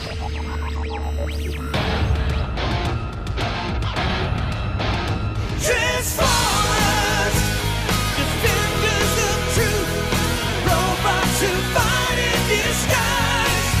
Transformers, defenders of truth, robots who fight in disguise.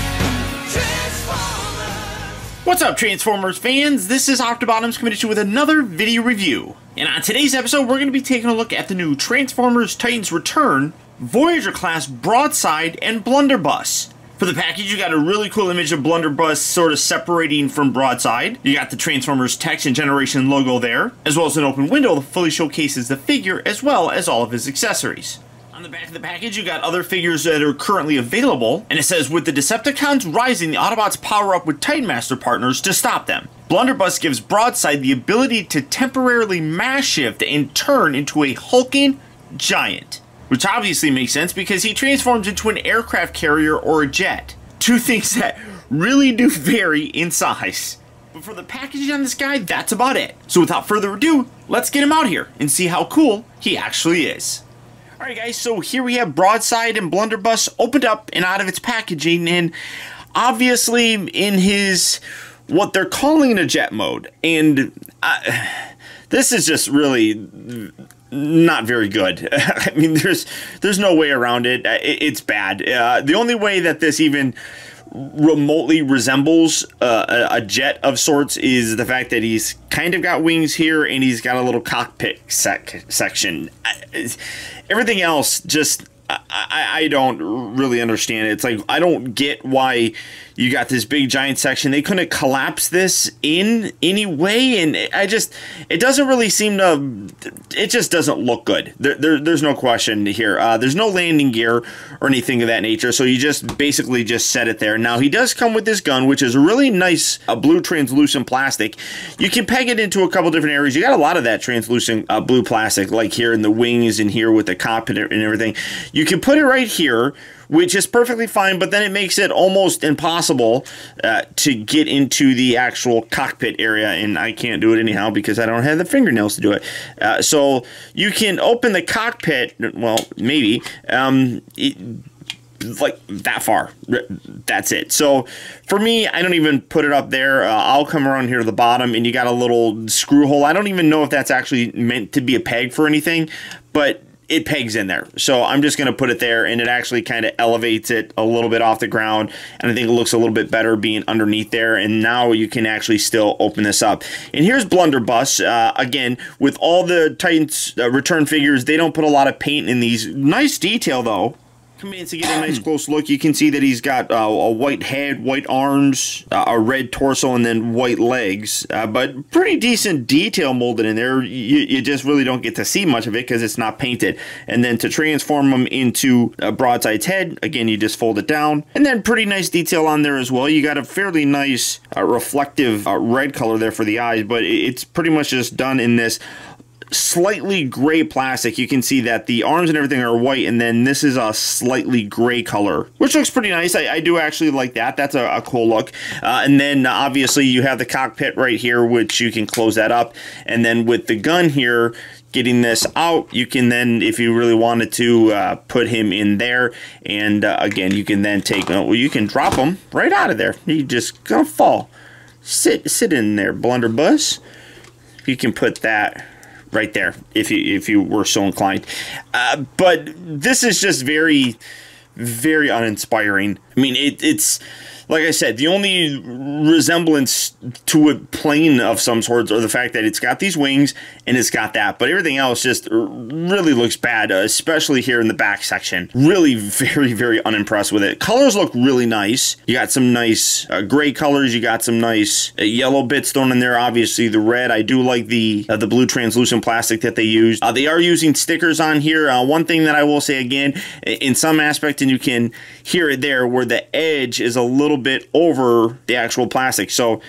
Transformers. What's up, Transformers fans? This is Optibotimus coming at you with another video review. And on today's episode, we're going to be taking a look at the new Transformers Titans Return, Voyager class Broadside, and Blunderbuss. For the package, you got a really cool image of Blunderbuss sort of separating from Broadside. You got the Transformers text and generation logo there, as well as an open window that fully showcases the figure as well as all of his accessories. On the back of the package, you got other figures that are currently available, and it says, with the Decepticons rising, the Autobots power up with Titanmaster partners to stop them. Blunderbuss gives Broadside the ability to temporarily mass shift and turn into a hulking giant. Which obviously makes sense because he transforms into an aircraft carrier or a jet. Two things that really do vary in size. But for the packaging on this guy, that's about it. So without further ado, let's get him out here and see how cool he actually is. Alright guys, so here we have Broadside and Blunderbuss opened up and out of its packaging, and obviously in his, what they're calling a jet mode. And this is just really not very good. I mean, there's no way around it. It's bad. The only way that this even remotely resembles a jet of sorts is the fact that he's kind of got wings here and he's got a little cockpit section. Everything else just, I don't really understand it. It's like, I don't get why you got this big giant section. They couldn't collapse this in any way. And it doesn't really seem to, it just doesn't look good. There's no question here. There's no landing gear or anything of that nature. So you just basically just set it there. Now he does come with this gun, which is really nice, a blue translucent plastic. You can peg it into a couple different areas. You got a lot of that translucent blue plastic, like here in the wings and here with the cockpit and everything. You can put it right here, which is perfectly fine, but then it makes it almost impossible to get into the actual cockpit area, and I can't do it anyhow because I don't have the fingernails to do it. So you can open the cockpit, well, maybe, like that far. That's it. So for me, I don't even put it up there. I'll come around here to the bottom, and you got a little screw hole. I don't even know if that's actually meant to be a peg for anything, but it pegs in there. So I'm just going to put it there, and it actually kind of elevates it a little bit off the ground, and I think it looks a little bit better being underneath there, and now you can actually still open this up. And here's Blunderbuss. Again, with all the Titans return figures, they don't put a lot of paint in these. Nice detail, though. Commands to get a nice close look. You can see that he's got a white head, white arms, a red torso, and then white legs. But pretty decent detail molded in there. You just really don't get to see much of it because it's not painted. And then to transform him into Broadside's head, again, you just fold it down. And then pretty nice detail on there as well. You got a fairly nice reflective red color there for the eyes, but it's pretty much just done in this slightly gray plastic. You can see that the arms and everything are white, and then this is a slightly gray color, which looks pretty nice. I do actually like that. That's a cool look. And then obviously you have the cockpit right here, which you can close that up, and then with the gun here, getting this out, you can then, if you really wanted to, put him in there, and again, you can then take, well, you can drop him right out of there. He just gonna fall. Sit in there, Blunderbuss. You can put that right there if you were so inclined. But this is just very, very uninspiring. I mean, it's like I said, the only resemblance to a plane of some sorts are the fact that it's got these wings and it's got that, but everything else just really looks bad, especially here in the back section. Really very, very unimpressed with it. Colors look really nice. You got some nice gray colors. You got some nice yellow bits thrown in there. Obviously the red. I do like the blue translucent plastic that they used. They are using stickers on here. One thing that I will say again, in some aspect, and you can hear it there, where the edge is a little bit over the actual plastic, so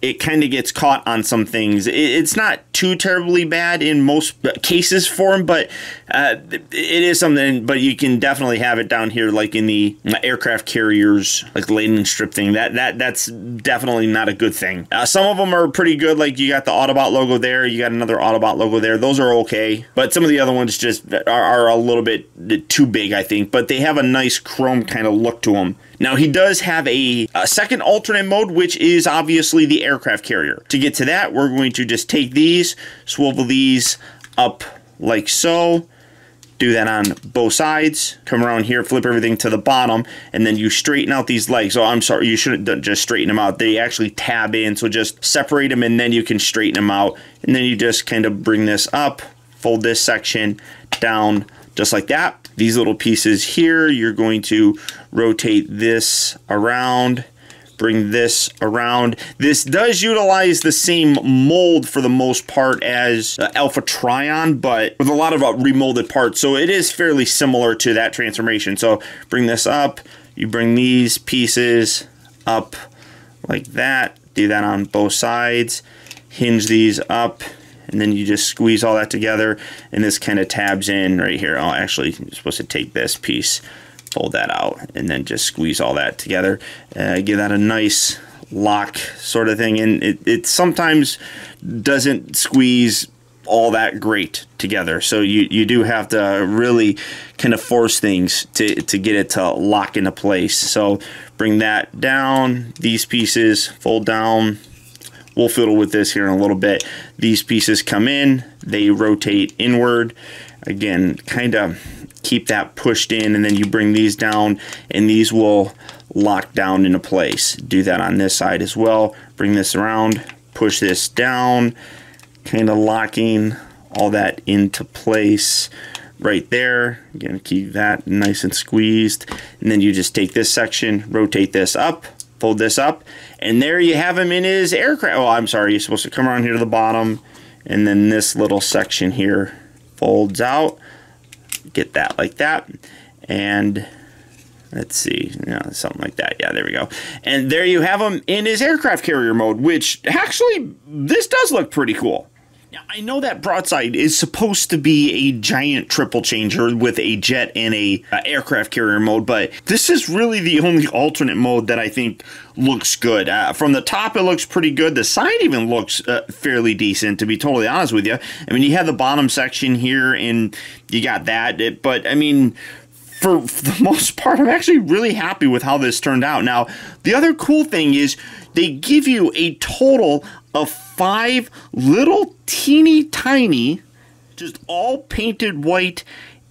it kind of gets caught on some things. It's not too terribly bad in most cases for him, but it is something. But you can definitely have it down here, like in the aircraft carriers, like landing strip thing. That's definitely not a good thing. Some of them are pretty good. Like you got the Autobot logo there, you got another Autobot logo there. Those are okay, but some of the other ones just are a little bit too big, I think. But they have a nice chrome kind of look to them. Now, he does have a second alternate mode, which is obviously the aircraft carrier. To get to that, we're going to just take these, swivel these up like so. Do that on both sides. Come around here, flip everything to the bottom, and then you straighten out these legs. Oh, I'm sorry, you shouldn't just straighten them out. They actually tab in, so just separate them, and then you can straighten them out. And then you just kind of bring this up, fold this section down, just like that. These little pieces here, you're going to rotate this around, bring this around. This does utilize the same mold for the most part as the Alpha Trion, but with a lot of remolded parts, so it is fairly similar to that transformation. So bring this up, you bring these pieces up like that, do that on both sides, hinge these up, and then you just squeeze all that together, and this kind of tabs in right here. Oh, actually, I'm supposed to take this piece, fold that out, and then just squeeze all that together. Give that a nice lock sort of thing, and it sometimes doesn't squeeze all that great together, so you do have to really kind of force things to get it to lock into place. So bring that down, these pieces fold down. We'll fiddle with this here in a little bit. These pieces come in, they rotate inward. Again, kind of keep that pushed in, and then you bring these down, and these will lock down into place. Do that on this side as well. Bring this around, push this down, kind of locking all that into place right there. Again, keep that nice and squeezed, and then you just take this section, rotate this up, fold this up, and there you have him in his aircraft. Oh, I'm sorry, you're supposed to come around here to the bottom, and then this little section here folds out. Get that like that, and let's see, yeah, something like that. Yeah, there we go. And there you have him in his aircraft carrier mode, which actually, this does look pretty cool. Now, I know that Broadside is supposed to be a giant triple changer with a jet and a aircraft carrier mode, but this is really the only alternate mode that I think looks good. From the top, it looks pretty good. The side even looks fairly decent, to be totally honest with you. I mean, you have the bottom section here, and you got that, but I mean, for the most part, I'm actually really happy with how this turned out. Now, the other cool thing is they give you a total of 5 little teeny tiny, just all painted white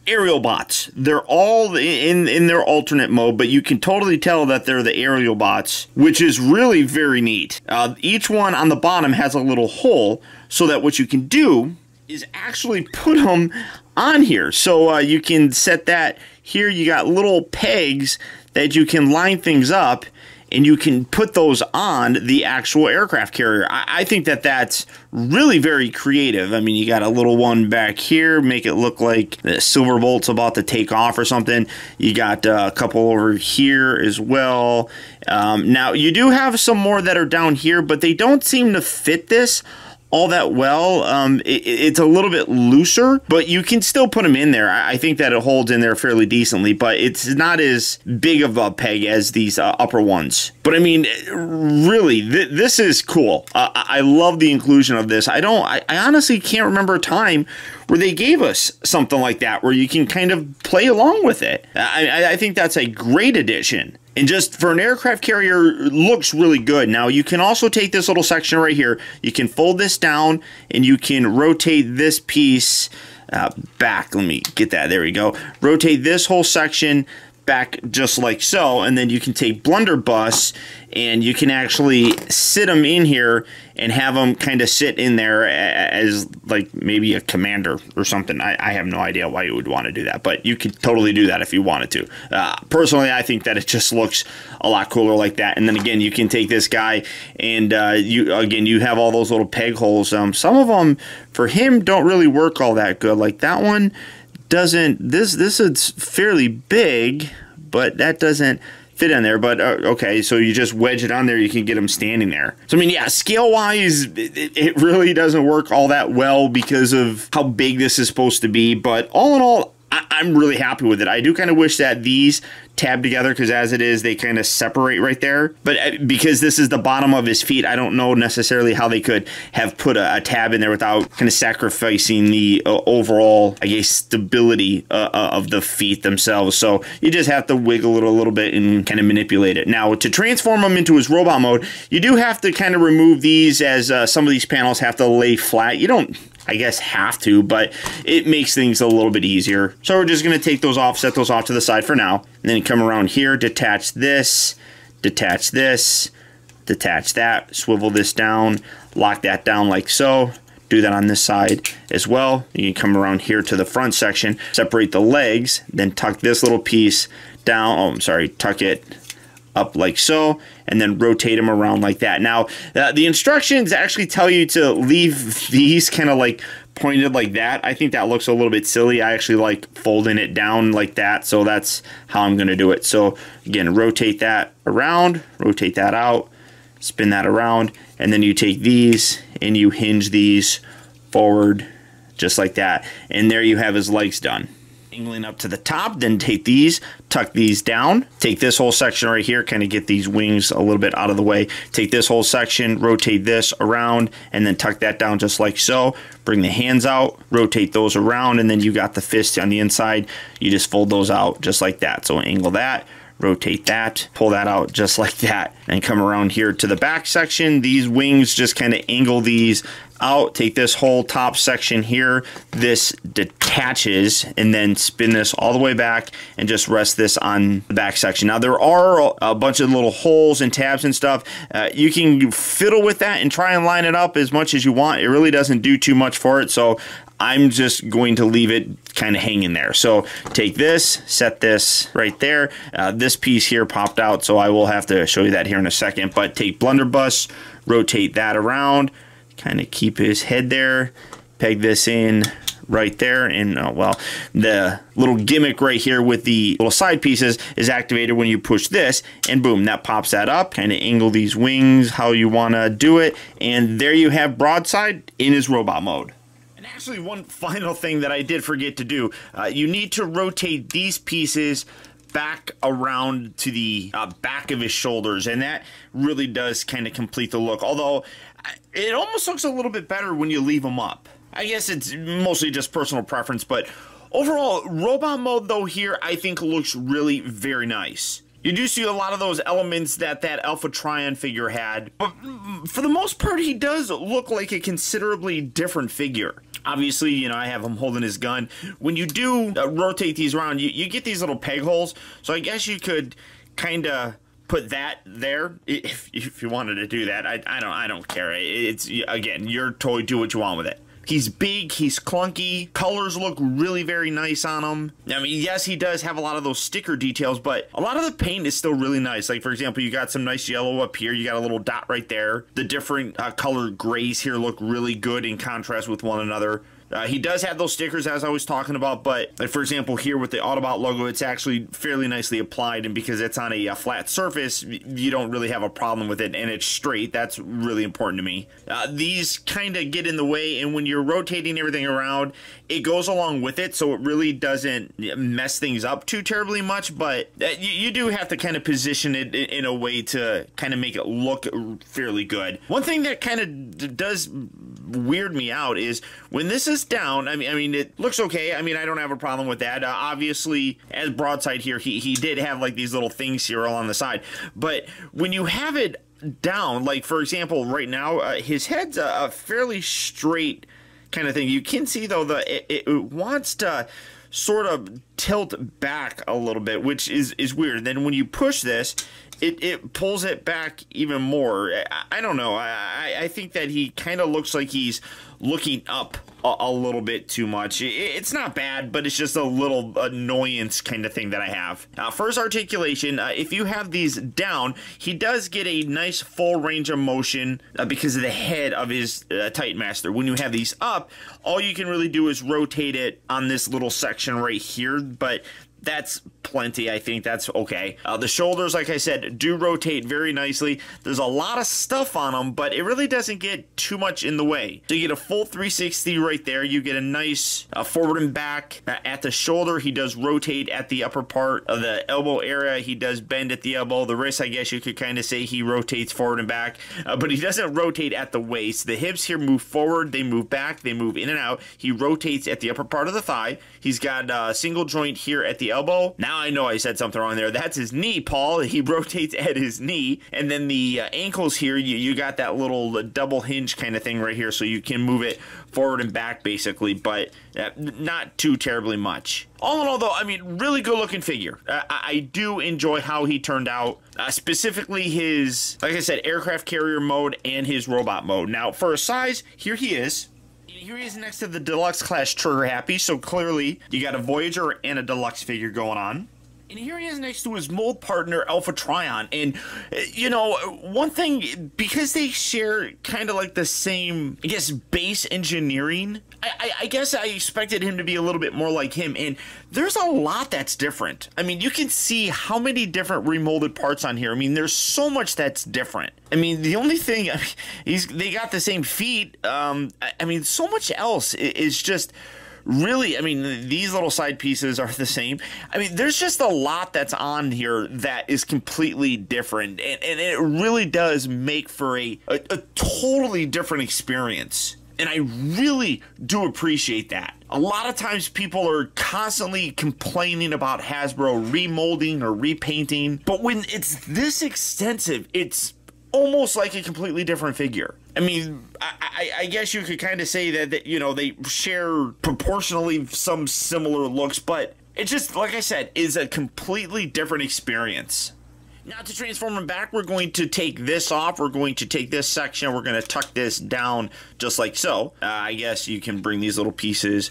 Aerialbots. They're all in their alternate mode, but you can totally tell that they're the Aerialbots, which is really very neat. Each one on the bottom has a little hole, so that what you can do is actually put them on here. So you can set that here. You got little pegs that you can line things up, and you can put those on the actual aircraft carrier. I think that that's really very creative. I mean, you got a little one back here, make it look like the Silverbolt's about to take off or something. You got a couple over here as well. Now, you do have some more that are down here, but they don't seem to fit this all that well. It's a little bit looser, but you can still put them in there. I think that it holds in there fairly decently, but it's not as big of a peg as these upper ones. But I mean, really, this is cool. I love the inclusion of this. I honestly can't remember a time where they gave us something like that, where you can kind of play along with it. I think that's a great addition. And just for an aircraft carrier, looks really good. Now, you can also take this little section right here. You can fold this down, and you can rotate this piece back. Let me get that. There we go. Rotate this whole section back just like so. And then you can take Blunderbuss, and you can actually sit them in here and have them kind of sit in there as like maybe a commander or something. I have no idea why you would want to do that, but you could totally do that if you wanted to. Personally, I think that it just looks a lot cooler like that. And then again, you can take this guy, and you have all those little peg holes. Some of them for him don't really work all that good. Like that one doesn't. This is fairly big, but that doesn't fit in there, but okay, so you just wedge it on there, you can get them standing there. So I mean, yeah, scale-wise, it really doesn't work all that well because of how big this is supposed to be, but all in all, I'm really happy with it. I do kind of wish that these tabbed together, because as it is, they kind of separate right there. But because this is the bottom of his feet, I don't know necessarily how they could have put a tab in there without kind of sacrificing the overall, I guess, stability of the feet themselves. So you just have to wiggle it a little bit and kind of manipulate it. Now, to transform him into his robot mode, you do have to kind of remove these, as some of these panels have to lay flat. You don't, I guess, have to, but it makes things a little bit easier. So we're just going to take those off, set those off to the side for now, and then come around here, detach this, detach this, detach that, swivel this down, lock that down like so. Do that on this side as well. You can come around here to the front section, separate the legs, then tuck this little piece down. Oh, I'm sorry, tuck it up like so, and then rotate them around like that. Now, the instructions actually tell you to leave these kind of like pointed like that. I think that looks a little bit silly. I actually like folding it down like that, so that's how I'm gonna do it. So again, rotate that around, rotate that out, spin that around, and then you take these and you hinge these forward just like that. And there you have his legs done. Angling up to the top, then take these, tuck these down, take this whole section right here, kind of get these wings a little bit out of the way, take this whole section, rotate this around, and then tuck that down just like so. Bring the hands out, rotate those around, and then you got the fist on the inside. You just fold those out just like that. So angle that, rotate that, pull that out just like that, and come around here to the back section. These wings, just kind of angle these out, take this whole top section here, this detaches, and then spin this all the way back and just rest this on the back section. Now, there are a bunch of little holes and tabs and stuff. You can fiddle with that and try and line it up as much as you want. It really doesn't do too much for it, so I'm just going to leave it kind of hanging there. So take this, set this right there. This piece here popped out, so I will have to show you that here in a second. But take Blunderbuss, rotate that around, kind of keep his head there, peg this in right there, and well, the little gimmick right here with the little side pieces is activated when you push this, and boom, that pops that up. Kind of angle these wings how you want to do it, and there you have Broadside in his robot mode. Actually, one final thing that I did forget to do, you need to rotate these pieces back around to the back of his shoulders, and that really does kind of complete the look, although it almost looks a little bit better when you leave them up. I guess it's mostly just personal preference, but overall, robot mode though here, I think looks really very nice. You do see a lot of those elements that Alpha Trion figure had, but for the most part, he does look like a considerably different figure. Obviously, you know, I have him holding his gun. When you do rotate these around, you get these little peg holes. So I guess you could kind of put that there if you wanted to do that. I don't care. It's, again, your toy. Do what you want with it. He's big, he's clunky, colors look really very nice on him. I mean, yes, he does have a lot of those sticker details, but a lot of the paint is still really nice. Like, for example, you got some nice yellow up here, you got a little dot right there. The different colored grays here look really good in contrast with one another. He does have those stickers, as I was talking about, but like, for example, here with the Autobot logo, it's actually fairly nicely applied, and because it's on a flat surface, you don't really have a problem with it, and it's straight. That's really important to me. These kind of get in the way, and when you're rotating everything around, it goes along with it, so it really doesn't mess things up too terribly much, but you do have to kind of position it in a way to kind of make it look fairly good. One thing that kind of does weird me out is when this is down, I mean it looks okay. I mean, I don't have a problem with that. Obviously, as Broadside here, he did have like these little things here all on the side, but when you have it down, like for example right now, his head's a fairly straight kind of thing. You can see though that it wants to sort of tilt back a little bit, which is weird. Then when you push this, it pulls it back even more. I don't know. I think that he kind of looks like he's looking up a little bit too much. It's not bad, but it's just a little annoyance kind of thing that I have. For his articulation, if you have these down, he does get a nice full range of motion because of the head of his Titanmaster. When you have these up, all you can really do is rotate it on this little section right here, but That's plenty. I think that's okay. The shoulders, like I said, do rotate very nicely. There's a lot of stuff on them, but it really doesn't get too much in the way. So you get a full 360 right there. You get a nice forward and back. At the shoulder, he does rotate at the upper part of the elbow area. He does bend at the elbow. The wrist, I guess you could kind of say he rotates forward and back, but he doesn't rotate at the waist. The hips here move forward. They move back. They move in and out. He rotates at the upper part of the thigh. He's got a single joint here at the elbow. Now I know I said something wrong there. That's his knee, Paul. He rotates at his knee. And then the ankles here, you got that little double hinge kind of thing right here, so you can move it forward and back basically, but not too terribly much. All in all, though, I mean, really good looking figure. I do enjoy how he turned out, specifically his, like I said, aircraft carrier mode and his robot mode. Now for a size, here he is. Here he is next to the Deluxe Clash Trigger Happy, so clearly you got a Voyager and a Deluxe figure going on. And here he is next to his mold partner, Alpha Trion. And, you know, one thing, because they share kind of like the same, I guess, base engineering, I guess I expected him to be a little bit more like him. And there's a lot that's different. I mean, you can see how many different remolded parts on here. I mean, there's so much that's different. I mean, the only thing, I mean, they got the same feet. I mean, so much else is just... Really, I mean, these little side pieces are the same. I mean, there's just a lot that's on here that is completely different, and it really does make for a totally different experience. And I really do appreciate that. A lot of times people are constantly complaining about Hasbro remolding or repainting, but when it's this extensive, it's almost like a completely different figure. I mean, I guess you could kind of say that, you know, they share proportionally some similar looks, but it just, like I said, is a completely different experience. Now to transform him back, we're going to take this off. We're going to take this section. We're going to tuck this down just like so. I guess you can bring these little pieces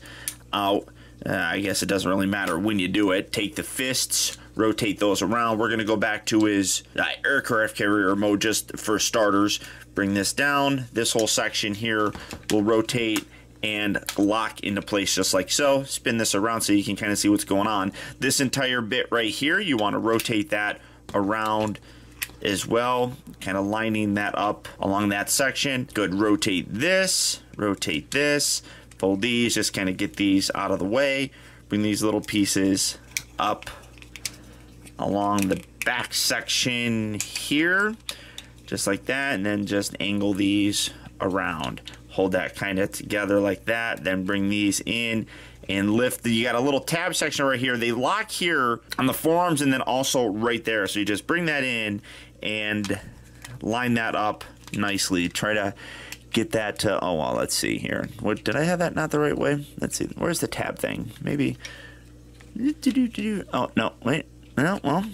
out. I guess it doesn't really matter when you do it. Take the fists, rotate those around. We're going to go back to his aircraft carrier mode just for starters. Bring this down. This whole section here will rotate and lock into place just like so. Spin this around so you can kind of see what's going on. This entire bit right here, you want to rotate that around as well, kind of lining that up along that section. Good. Rotate this, rotate this. Fold these, just kind of get these out of the way. Bring these little pieces up along the back section here, just like that, and then just angle these around. Hold that kind of together like that, then bring these in and lift. You got a little tab section right here. They lock here on the forearms and then also right there. So you just bring that in and line that up nicely. Try to get that to, oh well, let's see here. What did I have that not the right way? Let's see. Where's the tab thing? Maybe. Oh no, wait. No, well,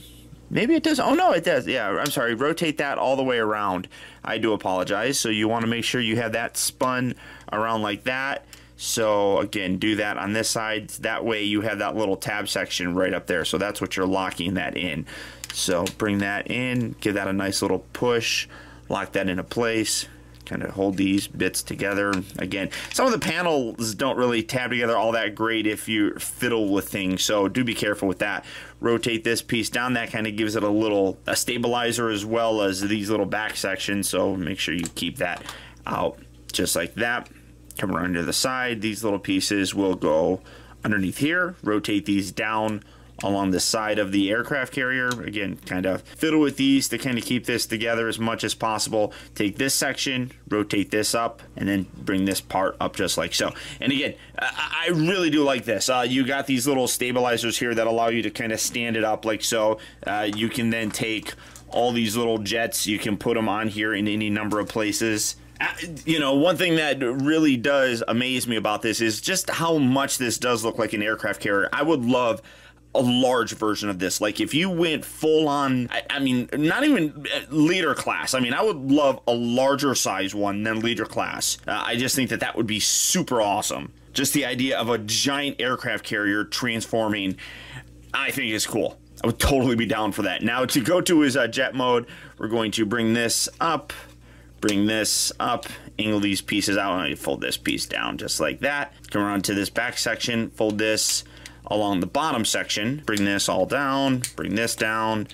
maybe it does. Oh no, it does. Yeah, I'm sorry. Rotate that all the way around. I do apologize. So you want to make sure you have that spun around like that. So again, do that on this side. That way you have that little tab section right up there. So that's what you're locking that in. So bring that in, give that a nice little push, lock that into place. Kind of hold these bits together. Again, some of the panels don't really tab together all that great if you fiddle with things, so do be careful with that. Rotate this piece down. That kind of gives it a little stabilizer as well as these little back sections, so make sure you keep that out just like that. Come around to the side. These little pieces will go underneath here. Rotate these down along the side of the aircraft carrier. Again, kind of fiddle with these to kind of keep this together as much as possible. Take this section, rotate this up, and then bring this part up just like so. And again, I really do like this. You got these little stabilizers here that allow you to kind of stand it up like so. You can then take all these little jets. You can put them on here in any number of places. You know, one thing that really does amaze me about this is just how much this does look like an aircraft carrier. I would love a large version of this. Like if you went full on, I mean, not even leader class. I mean, I would love a larger size one than leader class. I just think that would be super awesome. Just the idea of a giant aircraft carrier transforming, I think is cool. I would totally be down for that. Now to go to his jet mode, we're going to bring this up, angle these pieces out, and I fold this piece down just like that. Come around to this back section, fold this along the bottom section. Bring this all down, bring this down,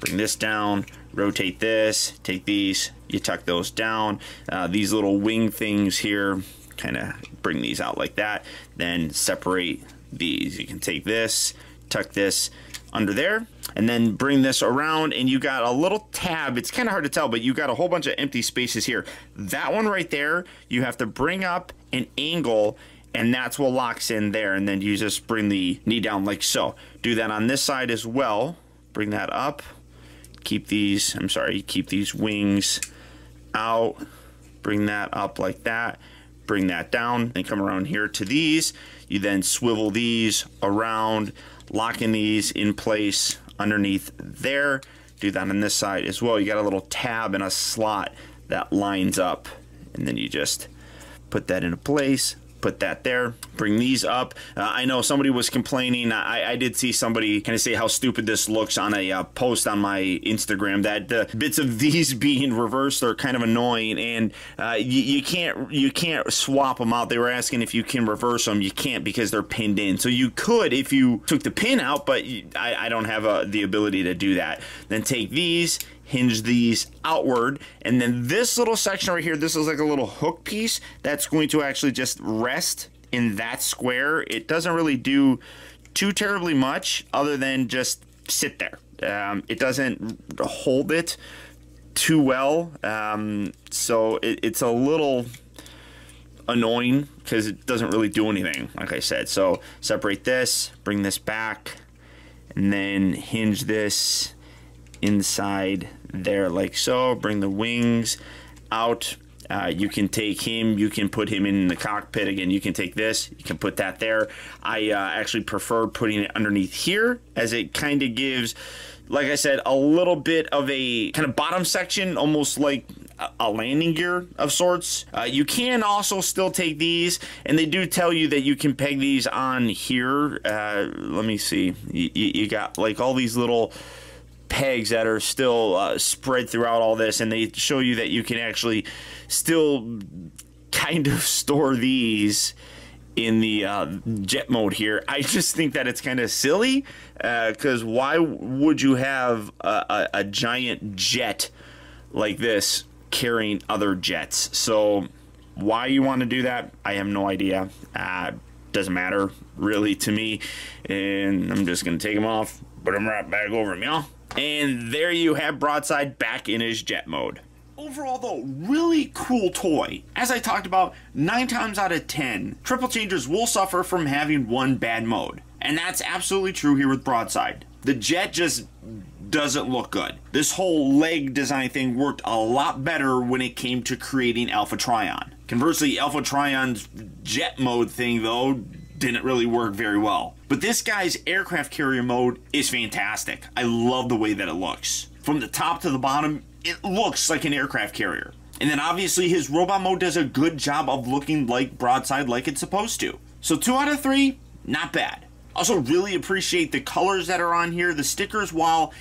bring this down, rotate this, take these, you tuck those down. These little wing things here, kind of bring these out like that, then separate these. You can take this, tuck this under there, and then bring this around, and you got a little tab. It's kind of hard to tell, but you got a whole bunch of empty spaces here. That one right there, you have to bring up an angle, and that's what locks in there, and then you just bring the knee down like so. Do that on this side as well. Bring that up. Keep these, I'm sorry, keep these wings out. Bring that up like that. Bring that down, then come around here to these. You then swivel these around, locking these in place underneath there. Do that on this side as well. You got a little tab and a slot that lines up, and then you just put that into place. Put that there, bring these up. I know somebody was complaining. I did see somebody kind of say how stupid this looks on a post on my Instagram, that the bits of these being reversed are kind of annoying, and you can't swap them out. They were asking if you can reverse them. You can't, because they're pinned in. So you could if you took the pin out, but I don't have the ability to do that. Then take these, hinge these outward, and then this little section right here, this is like a little hook piece that's going to actually just rest in that square. It doesn't really do too terribly much other than just sit there. It doesn't hold it too well, so it's a little annoying because it doesn't really do anything, like I said. So separate this, bring this back, and then hinge this inside there like so. Bring the wings out. You can take him, you can put him in the cockpit again. You can take this, you can put that there. I actually prefer putting it underneath here, as it kind of gives, like I said, a little bit of a kind of bottom section, almost like a landing gear of sorts. You can also still take these, and they do tell you that you can peg these on here. Let me see, you got like all these little pegs that are still spread throughout all this, and they show you that you can actually still kind of store these in the jet mode here. I just think that it's kind of silly, because why would you have a giant jet like this carrying other jets? So why you want to do that, I have no idea. Doesn't matter really to me, and I'm just gonna take them off, put them right back over them, y'all. And there you have Broadside back in his jet mode. Overall though, really cool toy. As I talked about, 9 times out of 10, triple changers will suffer from having one bad mode. And that's absolutely true here with Broadside. The jet just doesn't look good. This whole leg design thing worked a lot better when it came to creating Alpha Trion. Conversely, Alpha Trion's jet mode thing though didn't really work very well. But this guy's aircraft carrier mode is fantastic. I love the way that it looks. From the top to the bottom, it looks like an aircraft carrier. And then obviously his robot mode does a good job of looking like Broadside, like it's supposed to. So 2 out of 3, not bad. Also really appreciate the colors that are on here. The stickers, while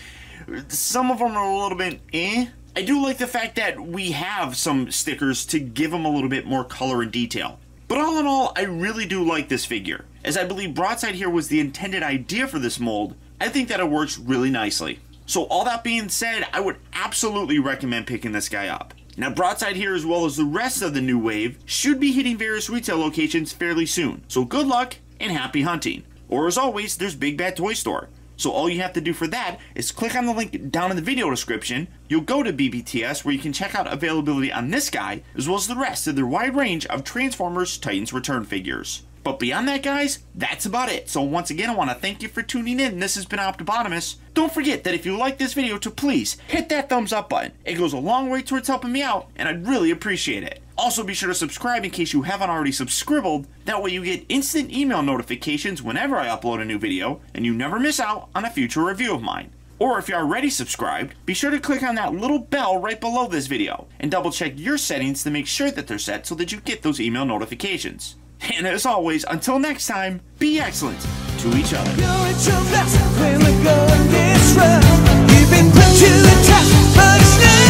some of them are a little bit eh, I do like the fact that we have some stickers to give them a little bit more color and detail. But all in all, I really do like this figure, as I believe Broadside here was the intended idea for this mold. I think that it works really nicely. So all that being said, I would absolutely recommend picking this guy up. Now Broadside here, as well as the rest of the new wave, should be hitting various retail locations fairly soon. So good luck and happy hunting. Or as always, there's Big Bad Toy Store. So all you have to do for that is click on the link down in the video description. You'll go to BBTS, where you can check out availability on this guy, as well as the rest of their wide range of Transformers Titans Return figures. But beyond that, guys, that's about it. So once again, I want to thank you for tuning in. This has been Optibotimus. Don't forget that if you like this video, to please hit that thumbs up button. It goes a long way towards helping me out, and I'd really appreciate it. Also, be sure to subscribe in case you haven't already subscribed. That way you get instant email notifications whenever I upload a new video, and you never miss out on a future review of mine. Or if you're already subscribed, be sure to click on that little bell right below this video, and double check your settings to make sure that they're set so that you get those email notifications. And as always, until next time, be excellent to each other. You're at your best when the going gets rough. You've been put to the test, but it's not.